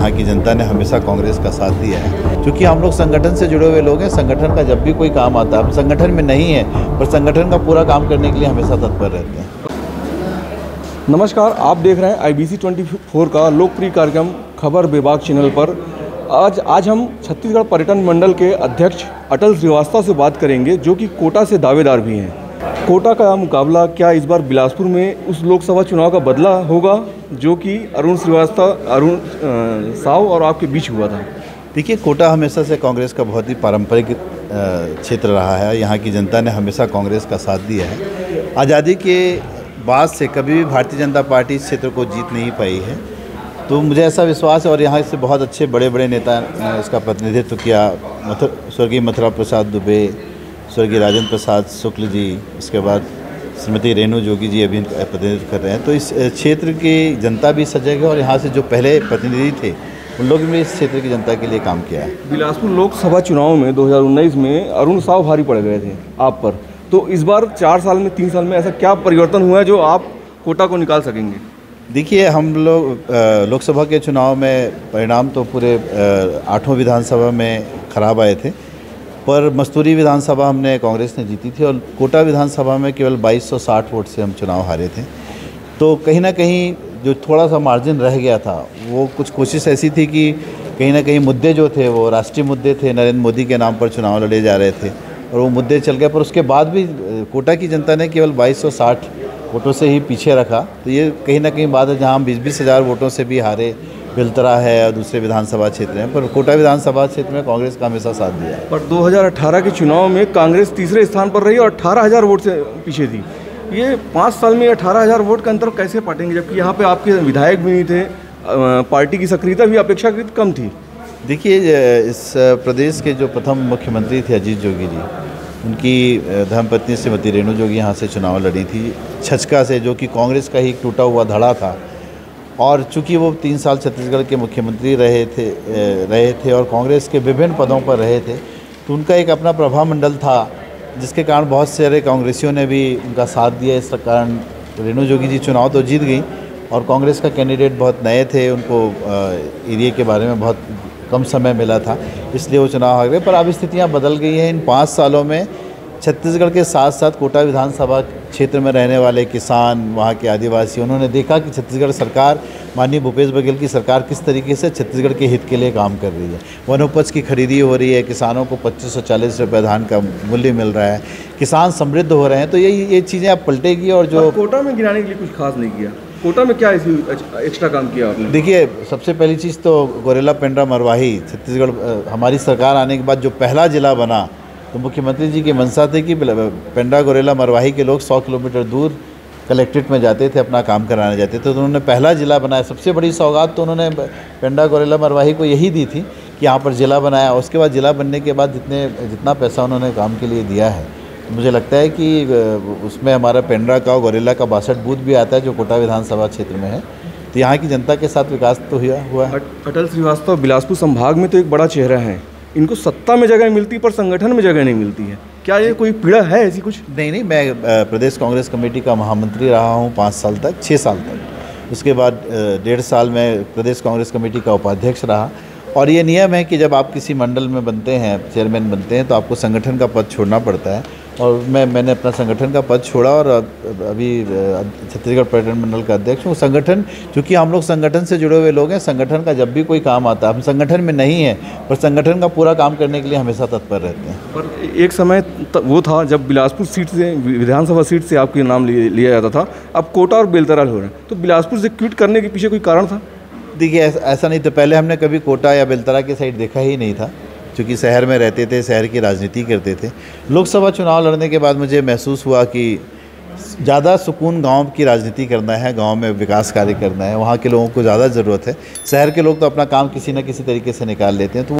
यहाँ की जनता ने हमेशा कांग्रेस का साथ दिया है। क्योंकि हम लोग संगठन से जुड़े हुए लोग हैं, संगठन का जब भी कोई काम आता है, हम संगठन में नहीं है पर संगठन का पूरा काम करने के लिए हमेशा तत्पर रहते हैं। नमस्कार, आप देख रहे हैं आईबीसी 24 का लोकप्रिय कार्यक्रम खबर बेबाक चैनल पर। आज हम छत्तीसगढ़ पर्यटन मंडल के अध्यक्ष अटल श्रीवास्तव से बात करेंगे, जो कि कोटा से दावेदार भी हैं। कोटा का मुकाबला क्या इस बार बिलासपुर में उस लोकसभा चुनाव का बदला होगा जो कि अरुण साहु और आपके बीच हुआ था? देखिए, कोटा हमेशा से कांग्रेस का बहुत ही पारंपरिक क्षेत्र रहा है। यहाँ की जनता ने हमेशा कांग्रेस का साथ दिया है। आज़ादी के बाद से कभी भी भारतीय जनता पार्टी इस क्षेत्र को जीत नहीं पाई है, तो मुझे ऐसा विश्वास है। और यहाँ से बहुत अच्छे बड़े बड़े नेता इसका प्रतिनिधित्व किया, स्वर्गीय मथुरा प्रसाद दुबे, स्वर्गीय राजेंद्र प्रसाद शुक्ल जी, इसके बाद श्रीमती रेणु जोगी जी अभी प्रतिनिधित्व कर रहे हैं। तो इस क्षेत्र की जनता भी सजग है और यहाँ से जो पहले प्रतिनिधि थे उन लोगों ने इस क्षेत्र की जनता के लिए काम किया है। बिलासपुर लोकसभा चुनाव में 2019 में अरुण साहु भारी पड़ गए थे आप पर, तो इस बार 3 साल में ऐसा क्या परिवर्तन हुआ है जो आप कोटा को निकाल सकेंगे? देखिए, हम लोग लोकसभा के चुनाव में परिणाम तो पूरे 8 विधानसभा में खराब आए थे, पर मस्तूरी विधानसभा हमने कांग्रेस ने जीती थी और कोटा विधानसभा में केवल 2260 वोट से हम चुनाव हारे थे। तो कहीं ना कहीं जो थोड़ा सा मार्जिन रह गया था, वो कुछ कोशिश ऐसी थी कि कहीं ना कहीं मुद्दे जो थे वो राष्ट्रीय मुद्दे थे, नरेंद्र मोदी के नाम पर चुनाव लड़े जा रहे थे और वो मुद्दे चल गए। पर उसके बाद भी कोटा की जनता ने केवल 2260 वोटों से ही पीछे रखा। तो ये कहीं ना कहीं बात है, जहाँ हम 20-20 हज़ार वोटों से भी हारे। बेलतरा है और दूसरे विधानसभा क्षेत्र हैं, पर कोटा विधानसभा क्षेत्र में कांग्रेस का हमेशा साथ दिया है। पर 2018 के चुनाव में कांग्रेस तीसरे स्थान पर रही और 18,000 वोट से पीछे थी। ये 5 साल में 18,000 वोट का अंतर कैसे पाटेंगे, जबकि यहाँ पर आपके विधायक भी नहीं थे, पार्टी की सक्रियता भी अपेक्षाकृत कम थी? देखिए, इस प्रदेश के जो प्रथम मुख्यमंत्री थे अजीत जोगी जी, उनकी धर्मपत्नी श्रीमती रेणु जोगी यहाँ से चुनाव लड़ी थी छचका से, जो कि कांग्रेस का ही टूटा हुआ धड़ा था। और चूँकि वो 3 साल छत्तीसगढ़ के मुख्यमंत्री रहे थे और कांग्रेस के विभिन्न पदों पर रहे थे, तो उनका एक अपना प्रभाव मंडल था, जिसके कारण बहुत सारे कांग्रेसियों ने भी उनका साथ दिया। इस कारण रेणु जोगी जी चुनाव तो जीत गई और कांग्रेस का कैंडिडेट बहुत नए थे, उनको एरिया के बारे में बहुत कम समय मिला था, इसलिए वो चुनाव हार गए। पर अब स्थितियां बदल गई हैं। इन 5 सालों में छत्तीसगढ़ के साथ साथ कोटा विधानसभा क्षेत्र में रहने वाले किसान, वहां के आदिवासी, उन्होंने देखा कि छत्तीसगढ़ सरकार, माननीय भूपेश बघेल की सरकार, किस तरीके से छत्तीसगढ़ के हित के लिए काम कर रही है। वनोपज की खरीदी हो रही है, किसानों को 2540 रुपये धान का मूल्य मिल रहा है, किसान समृद्ध हो रहे हैं। तो ये चीज़ें अब पलटेगी। और जो कोटा में गिराने के लिए कुछ खास नहीं किया, कोटा में क्या एक्स्ट्रा काम किया आपने? देखिए, सबसे पहली चीज़ तो गौरेला पेंड्रा मरवाही, छत्तीसगढ़ हमारी सरकार आने के बाद जो पहला ज़िला बना, तो मुख्यमंत्री जी की मंशा थी कि पेंड्रा गौरेला मरवाही के लोग 100 किलोमीटर दूर कलेक्ट्रेट में जाते थे, अपना काम कराने जाते थे, तो उन्होंने पहला ज़िला बनाया। सबसे बड़ी सौगात तो उन्होंने पेंड्रा गौरेला मरवाही को यही दी थी कि यहाँ पर ज़िला बनाया। उसके बाद ज़िला बनने के बाद जितना पैसा उन्होंने काम के लिए दिया है, मुझे लगता है कि उसमें हमारा पेंड्रा का और गौरेला का 62 बूथ भी आता है जो कोटा विधानसभा क्षेत्र में है। तो यहाँ की जनता के साथ विकास तो हुआ है। अटल श्रीवास्तव बिलासपुर संभाग में तो एक बड़ा चेहरा है, इनको सत्ता में जगह मिलती पर संगठन में जगह नहीं मिलती है। क्या ये कोई पीड़ा है ऐसी कुछ? नहीं, मैं प्रदेश कांग्रेस कमेटी का महामंत्री रहा हूँ 5 साल तक, 6 साल तक। उसके बाद 1.5 साल में प्रदेश कांग्रेस कमेटी का उपाध्यक्ष रहा। और ये नियम है कि जब आप किसी मंडल में बनते हैं, चेयरमैन बनते हैं, तो आपको संगठन का पद छोड़ना पड़ता है। और मैंने अपना संगठन का पद छोड़ा और अभी छत्तीसगढ़ पर्यटन मंडल का अध्यक्ष हूँ। संगठन, चूँकि हम लोग संगठन से जुड़े हुए लोग हैं, संगठन का जब भी कोई काम आता है, हम संगठन में नहीं है पर संगठन का पूरा काम करने के लिए हमेशा तत्पर रहते हैं। पर एक समय वो था जब बिलासपुर सीट से, विधानसभा सीट से आपके नाम लिया जाता था, अब कोटा और बेलतरा हो रहे हैं, तो बिलासपुर से क्विट करने के पीछे कोई कारण था? देखिए, ऐसा नहीं तो पहले हमने कभी कोटा या बेलतरा की साइड देखा ही नहीं था, क्योंकि शहर में रहते थे, शहर की राजनीति करते थे। लोकसभा चुनाव लड़ने के बाद मुझे महसूस हुआ कि ज़्यादा सुकून गांव की राजनीति करना है, गांव में विकास कार्य करना है, वहाँ के लोगों को ज़्यादा ज़रूरत है। शहर के लोग तो अपना काम किसी न किसी तरीके से निकाल लेते हैं। तो